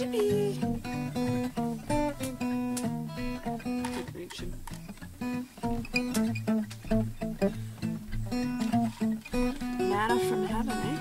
Chippy. Good reaching. Manna from heaven, eh?